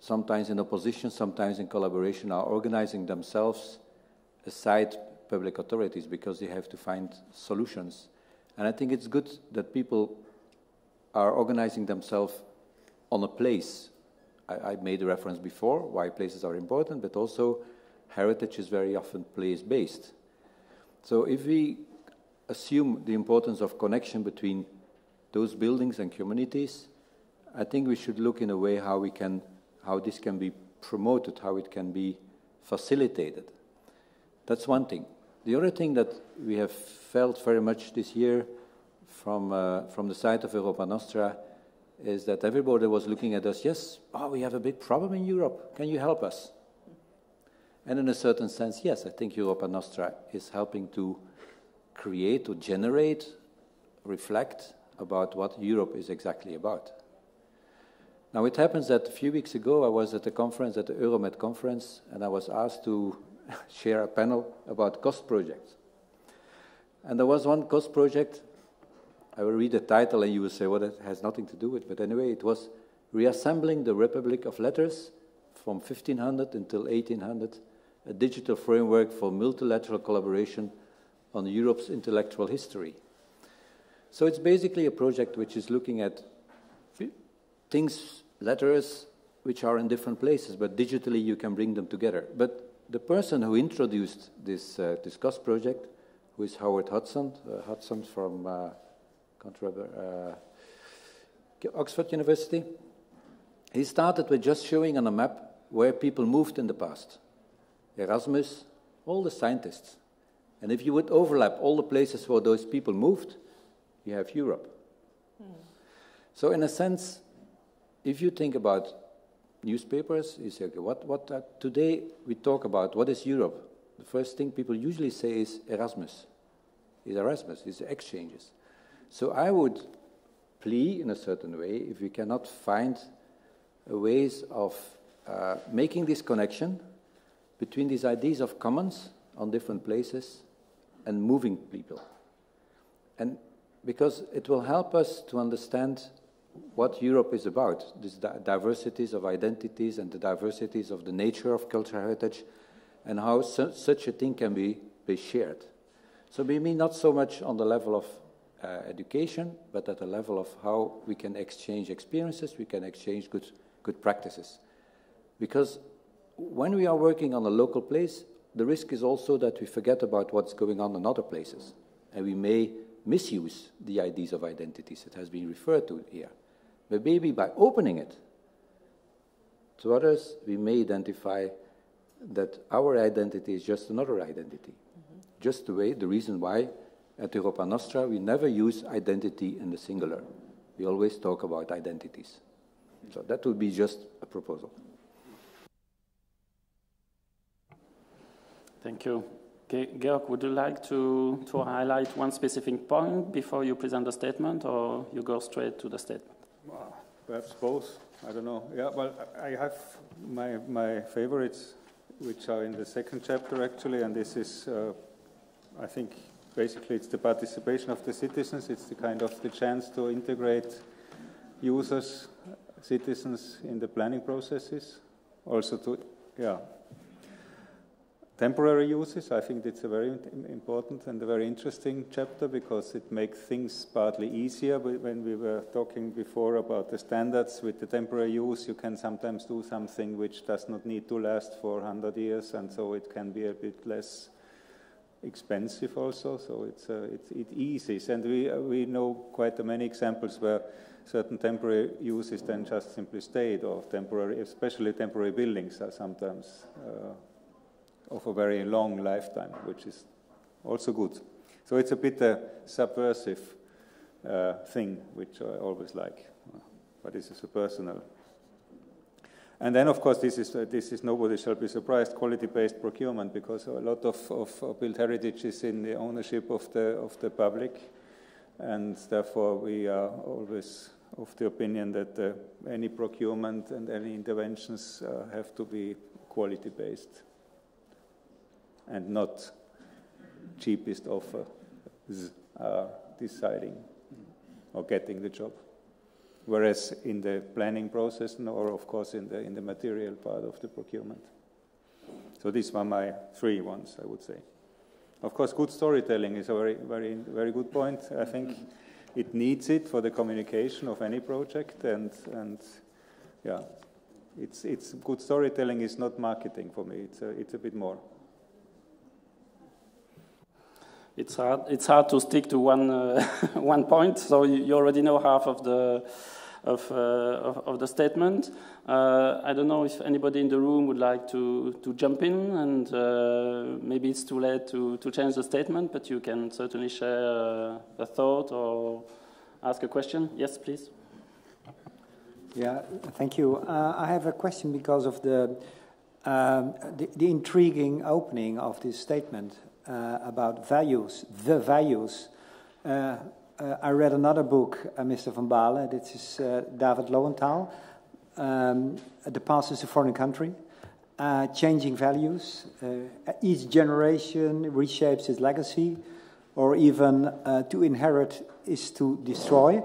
sometimes in opposition, sometimes in collaboration, are organizing themselves aside public authorities because they have to find solutions. And I think it's good that people are organizing themselves on a place. I made a reference before why places are important, but also heritage is very often place-based. So if we assume the importance of connection between those buildings and communities, I think we should look in a way how we can... how this can be promoted, how it can be facilitated. That's one thing. The other thing that we have felt very much this year from the side of EuropaNostra is that everybody was looking at us, yes, oh, we have a big problem in Europe, can you help us? And in a certain sense, yes, I think EuropaNostra is helping to create, to generate, reflect about what Europe is exactly about. Now, it happens that a few weeks ago, I was at a conference, at the Euromed conference, and I was asked to share a panel about cost projects. And there was one cost project, I will read the title and you will say, well, that has nothing to do with it. But anyway, it was Reassembling the Republic of Letters from 1500 until 1800, a digital framework for multilateral collaboration on Europe's intellectual history. So it's basically a project which is looking at things, letters, which are in different places, but digitally you can bring them together. But the person who introduced this COS project, who is Howard Hodgson, from Oxford University, he started with just showing on a map where people moved in the past. Erasmus, all the scientists. And if you would overlap all the places where those people moved, you have Europe. So in a sense, if you think about newspapers, you say, okay, today we talk about what is Europe. The first thing people usually say is Erasmus. Is Erasmus, is exchanges. So I would plea in a certain way if we cannot find ways of making this connection between these ideas of commons on different places and moving people. And because it will help us to understand what Europe is about, these diversities of identities and the diversities of the nature of cultural heritage, and how such a thing can be shared. So maybe not so much on the level of education, but at the level of how we can exchange experiences, we can exchange good practices. Because when we are working on a local place, the risk is also that we forget about what's going on in other places, and we may misuse the ideas of identities. It has been referred to here. But maybe by opening it to others, we may identify that our identity is just another identity. Mm-hmm. Just the reason why at EuropaNostra we never use identity in the singular. We always talk about identities. So that would be just a proposal. Thank you. Georg, would you like to highlight one specific point before you present the statement, or you go straight to the statement? Perhaps both. I don't know. Yeah, well, I have my favorites, which are in the second chapter, actually, and this is, I think, basically it's the participation of the citizens. It's the kind of the chance to integrate users, citizens in the planning processes, also to, yeah. Temporary uses, I think it's a very important and a very interesting chapter because it makes things partly easier. When we were talking before about the standards with the temporary use, you can sometimes do something which does not need to last for 100 years, and so it can be a bit less expensive also, so it eases. And we know quite many examples where certain temporary uses then just simply stayed, or temporary, especially temporary buildings are sometimes... of a very long lifetime, which is also good. So it's a bit a subversive thing, which I always like, but this is a personal. And then, of course, this is nobody shall be surprised, quality-based procurement, because a lot of built heritage is in the ownership of the public, and therefore we are always of the opinion that any procurement and any interventions have to be quality-based. And not cheapest offer are deciding or getting the job. Whereas in the planning process, or of course in the material part of the procurement. So these were my three ones, I would say. Of course, good storytelling is a very, very, very good point. I think it needs it for the communication of any project, and yeah, it's good storytelling is not marketing for me. It's a bit more. It's hard to stick to one one point. So you already know half of the statement. I don't know if anybody in the room would like to jump in, and maybe it's too late to change the statement, but you can certainly share a thought or ask a question. Yes, please. Yeah, thank you. I have a question because of the intriguing opening of this statement. About values, the values. I read another book, Mr. Van Balen, this is David Lowenthal, The Past is a Foreign Country, Changing Values, Each Generation Reshapes Its Legacy, or even To Inherit is to Destroy.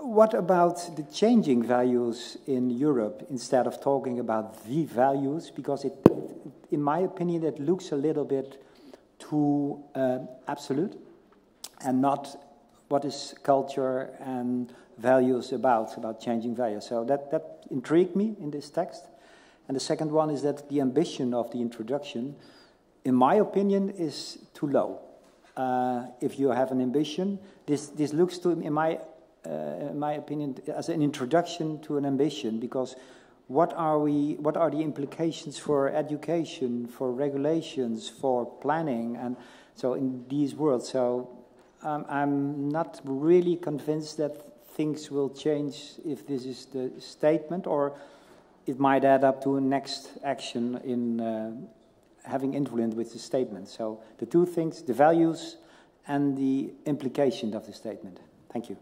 What about the changing values in Europe instead of talking about the values? Because in my opinion, it looks a little bit too absolute and not what is culture and values about changing values. So that intrigued me in this text. And the second one is that the ambition of the introduction, in my opinion, is too low. If you have an ambition, this looks to, in my opinion, as an introduction to an ambition, because what are the implications for education, for regulations, for planning, and so in these worlds. So I'm not really convinced that things will change if this is the statement, or it might add up to a next action in having influence with the statement. So the two things, the values and the implication of the statement. Thank you.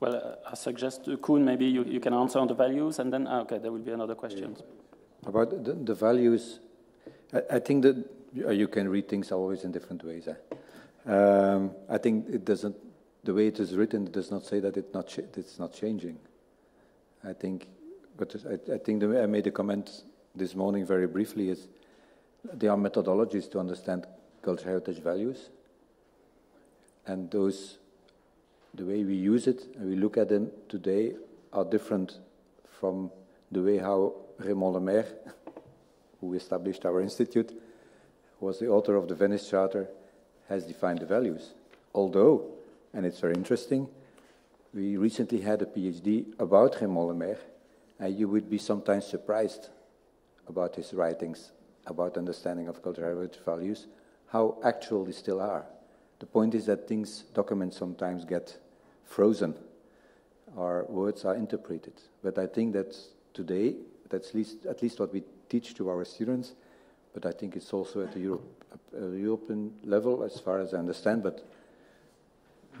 Well, I suggest, Kuhn, maybe you can answer on the values, and then, okay, there will be another question. About the values, I think that you can read things always in different ways. I think it doesn't, the way it is written, it does not say that it's not changing. I think, but I think the way I made a comment this morning very briefly is there are methodologies to understand cultural heritage values. and those, the way we use it and we look at them today are different from the way how Raymond Lemaire, who established our institute, was the author of the Venice Charter, has defined the values. Although, and it's very interesting, we recently had a PhD about Raymond Lemaire, and you would be sometimes surprised about his writings, about understanding of cultural heritage values, how actual they still are. The point is that things, documents sometimes get frozen, or words are interpreted. But I think that today, that's at least what we teach to our students, but I think it's also at the European level, as far as I understand, but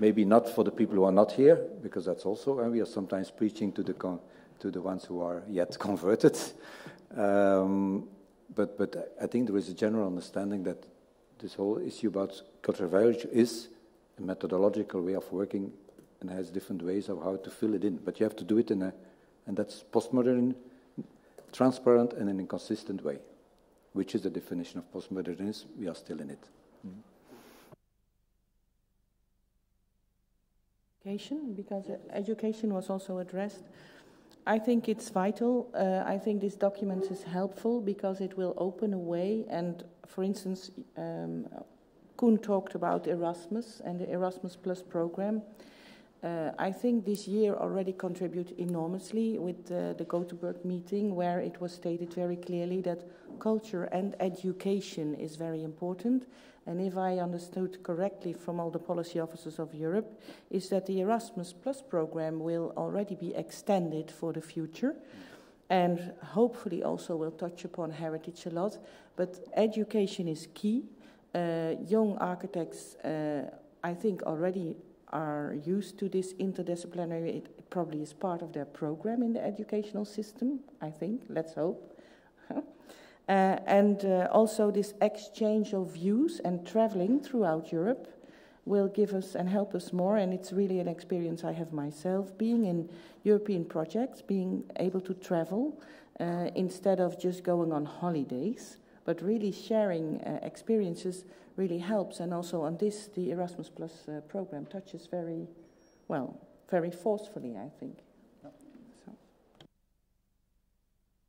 maybe not for the people who are not here, because that's also, and we are sometimes preaching to the ones who are yet converted. But I think there is a general understanding that this whole issue about cultural heritage is a methodological way of working and has different ways of how to fill it in. But you have to do it in a, and that's postmodern, transparent, and in a consistent way, which is the definition of postmodernism. We are still in it. Mm-hmm. Because education was also addressed. I think it's vital. I think this document is helpful because it will open a way. And for instance, Kuhn talked about Erasmus and the Erasmus Plus program. I think this year already contributed enormously with the Gothenburg meeting, where it was stated very clearly that culture and education is very important. And if I understood correctly from all the policy officers of Europe, is that the Erasmus Plus program will already be extended for the future and hopefully also will touch upon heritage a lot. But education is key. Young architects, I think, already are used to this interdisciplinary. It probably is part of their program in the educational system, I think. Let's hope. And also this exchange of views and traveling throughout Europe will give us and help us more. And it's really an experience I have myself, being in European projects, being able to travel instead of just going on holidays, but really sharing experiences really helps. And also on this, the Erasmus Plus program touches very, well, very forcefully, I think. So.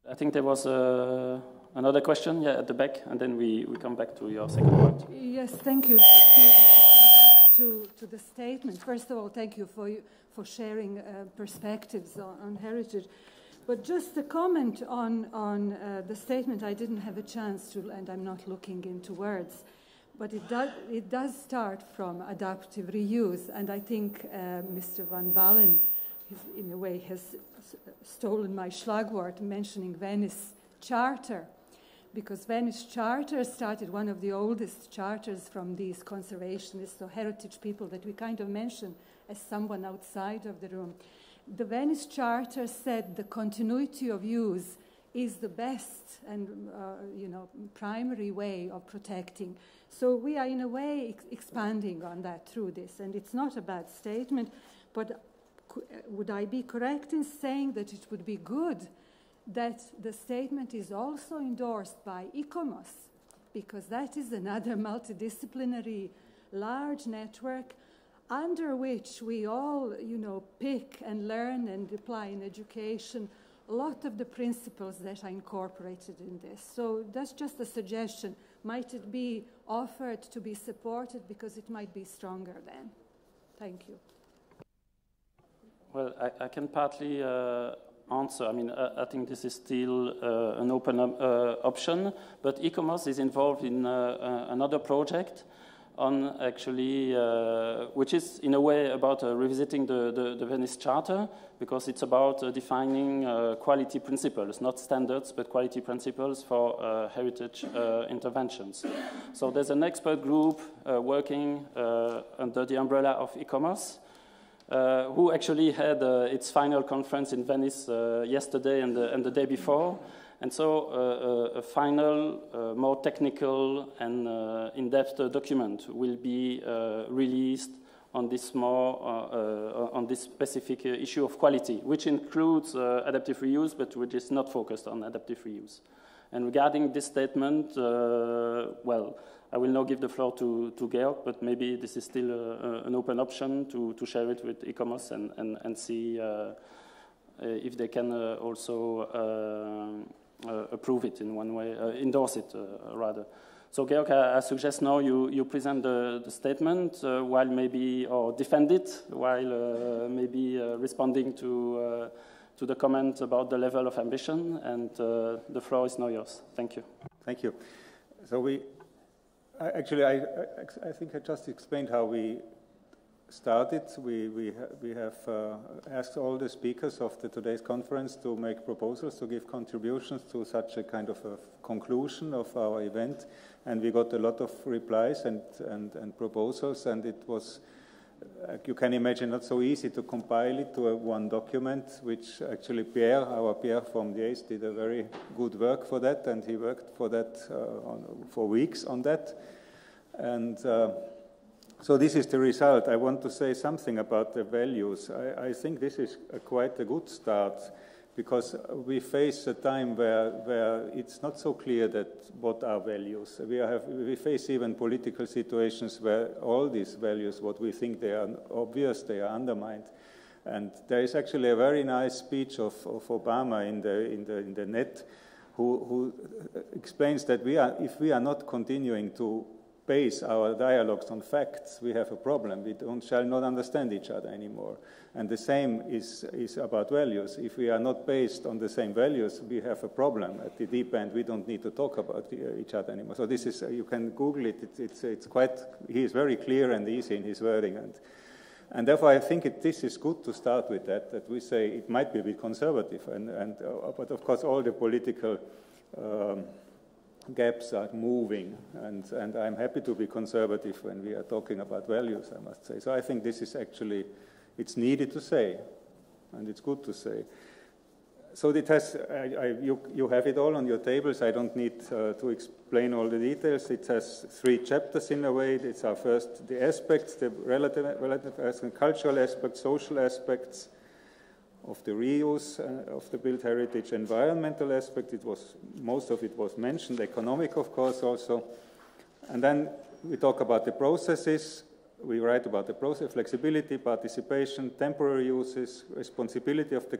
I think there was a... Another question, yeah, at the back, and then we come back to your second part. Yes, thank you to the statement. First of all, thank you for sharing perspectives on heritage. But just a comment on the statement. I didn't have a chance to, and I'm not looking into words, but it does start from adaptive reuse, and I think Mr. Van Balen, in a way, has stolen my schlagword, mentioning Venice Charter. Because Venice Charter started, one of the oldest charters from these conservationists or heritage people that we kind of mention as someone outside of the room. The Venice Charter said the continuity of use is the best and primary way of protecting. So we are in a way expanding on that through this, and it's not a bad statement. But would I be correct in saying that it would be good that the statement is also endorsed by ICOMOS, because that is another multidisciplinary large network under which we all, pick and learn and apply in education a lot of the principles that are incorporated in this. So that's just a suggestion. Might it be offered to be supported, because it might be stronger then? Thank you. Well, I can partly... answer. I mean, I think this is still an open option, but ICOMOS is involved in another project on actually, which is in a way about revisiting the Venice Charter, because it's about defining quality principles, not standards, but quality principles for heritage interventions. So there's an expert group working under the umbrella of ICOMOS, who actually had its final conference in Venice yesterday and the day before. And so a final, more technical and in-depth document will be released on this more on this specific issue of quality, which includes adaptive reuse, but which is not focused on adaptive reuse. And regarding this statement, well, I will now give the floor to Georg, but maybe this is still an open option to share it with ECOMOS and see if they can also approve it in one way, endorse it rather. So Georg, I suggest now you present the statement while maybe, or defend it, while maybe responding to the comment about the level of ambition, and the floor is now yours. Thank you. Thank you. So I think I just explained how we started. We have asked all the speakers of today's conference to make proposals, to give contributions to such a kind of a conclusion of our event, and we got a lot of replies and proposals, and it was, you can imagine, not so easy to compile it to one document, which actually our Pierre from the ACE did a very good work for that, and he worked for that for weeks on that. And so this is the result. I want to say something about the values. I think this is quite a good start, because we face a time where it's not so clear that what are values. We face even political situations where all these values, what we think they are obvious, they are undermined. And there is actually a very nice speech of Obama in the net, who explains that if we are not continuing to base our dialogues on facts, we have a problem. We shall not understand each other anymore. And the same is about values. If we are not based on the same values, we have a problem at the deep end. We don't need to talk about each other anymore. So this is, you can Google it. It's quite, he is very clear and easy in his wording. And therefore, I think this is good to start with that we say it might be a bit conservative. But of course, all the political gaps are moving, and I'm happy to be conservative when we are talking about values, I must say. So I think this is actually, it's needed to say, and it's good to say. So it has, you have it all on your tables. I don't need to explain all the details. It has three chapters in a way. It's our first, the aspects, the relative cultural aspects, social aspects of the reuse of the built heritage, environmental aspect, most of it was mentioned, economic, of course, also. And then we talk about the processes, we write about the process, flexibility, participation, temporary uses, responsibility of the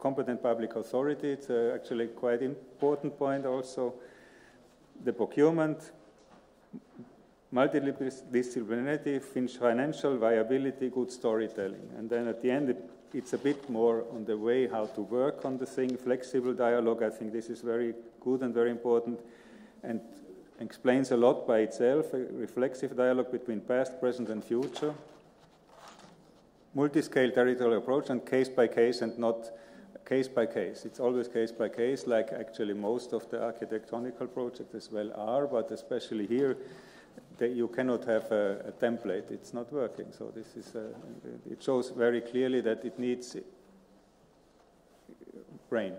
competent public authority, it's actually quite important point also, the procurement, multidisciplinarity, financial viability, good storytelling. And then at the end, it's a bit more on the way how to work on the thing, flexible dialogue. I think this is very good and very important, and explains a lot by itself, a reflexive dialogue between past, present, and future. Multi-scale territorial approach, and case by case and not case by case. It's always case by case, like actually most of the architectonical projects as well are, but especially here, you cannot have a template. It's not working. So this is it shows very clearly that it needs brain.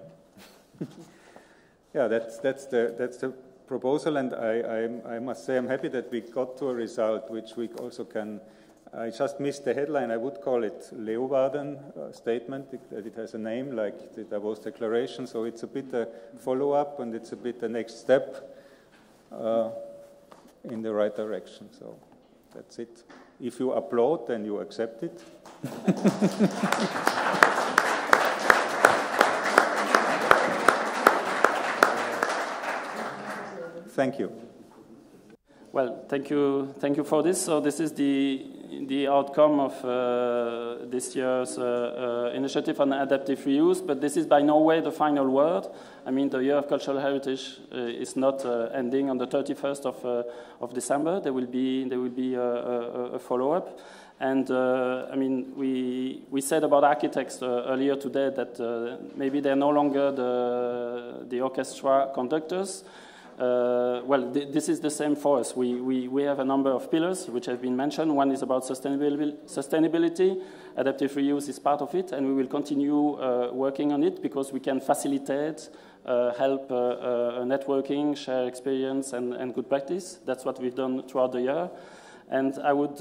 Yeah, that's the proposal, and I must say I'm happy that we got to a result which we also can. I just missed the headline. I would call it Leeuwarden statement, that it has a name like the Davos Declaration. So it's a bit a follow-up, and it's a bit the next step. In the right direction. So that's it. If you applaud, then you accept it. Thank you. Well, thank you for this. So this is the outcome of this year's initiative on adaptive reuse, but this is by no way the final word. I mean, the Year of Cultural Heritage is not ending on the 31st of December. There will be a follow-up, and I mean, we said about architects earlier today that maybe they're no longer the orchestra conductors. Well, this is the same for us. We have a number of pillars which have been mentioned. One is about sustainability. Adaptive reuse is part of it, and we will continue working on it, because we can facilitate, help networking, share experience, and good practice. That's what we've done throughout the year. And I would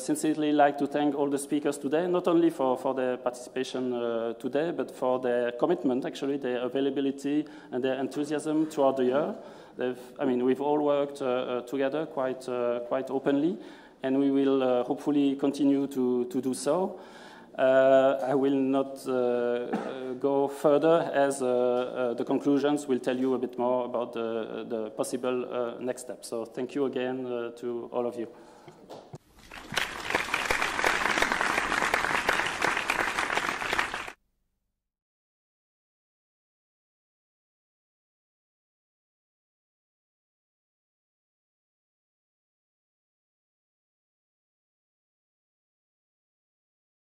sincerely like to thank all the speakers today, not only for their participation today, but for their commitment, actually, their availability and their enthusiasm throughout the year. I mean, we've all worked together quite openly, and we will hopefully continue to do so. I will not go further, as the conclusions will tell you a bit more about the possible next steps. So thank you again to all of you.